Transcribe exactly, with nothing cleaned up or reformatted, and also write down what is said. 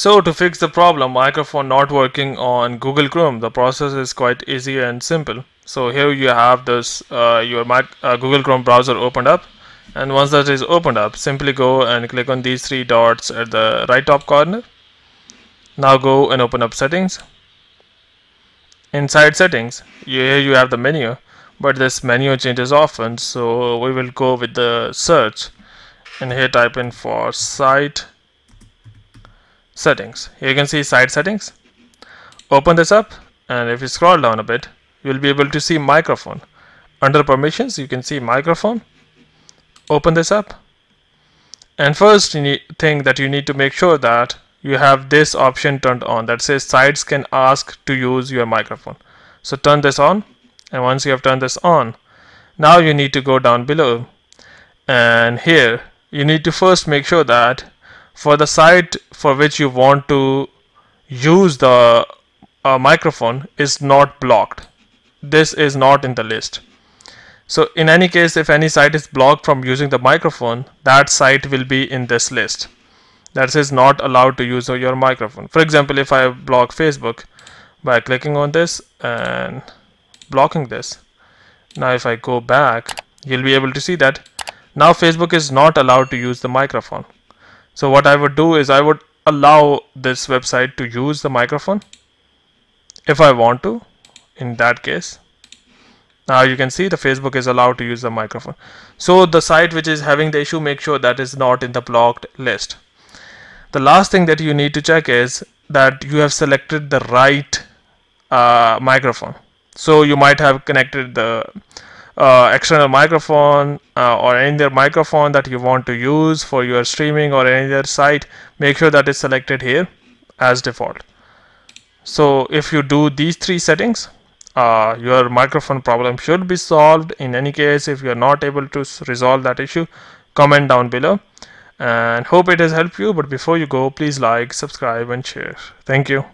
So to fix the problem, microphone not working on Google Chrome, the process is quite easy and simple. So here you have this uh, your mic uh, Google Chrome browser opened up, and once that is opened up, simply go and click on these three dots at the right top corner. Now go and open up settings. Inside settings, here you have the menu, but this menu changes often, so we will go with the search and here type in for site settings. Here you can see site settings. Open this up, and if you scroll down a bit, you'll be able to see microphone. Under permissions, you can see microphone. Open this up, and first thing that you need to make sure that you have this option turned on that says sites can ask to use your microphone. So turn this on, and once you have turned this on, now you need to go down below, and here you need to first make sure that for the site for which you want to use the uh, microphone is not blocked. This is not in the list. So in any case, if any site is blocked from using the microphone, that site will be in this list that says not allowed to use your microphone. For example, if I block Facebook by clicking on this and blocking this, now if I go back, you'll be able to see that now Facebook is not allowed to use the microphone. So what I would do is I would allow this website to use the microphone if I want to. In that case, now you can see the Facebook is allowed to use the microphone. So the site which is having the issue, make sure that is not in the blocked list. The last thing that you need to check is that you have selected the right uh, microphone. So you might have connected the uh, external microphone uh, or any other microphone that you want to use for your streaming or any other site. Make sure that is selected here as default. So if you do these three settings, Uh, your microphone problem should be solved. In any case, if you're not able to resolve that issue, comment down below, and hope it has helped you. But before you go, please like, subscribe, and share. Thank you.